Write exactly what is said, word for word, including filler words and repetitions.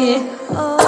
me. Oh.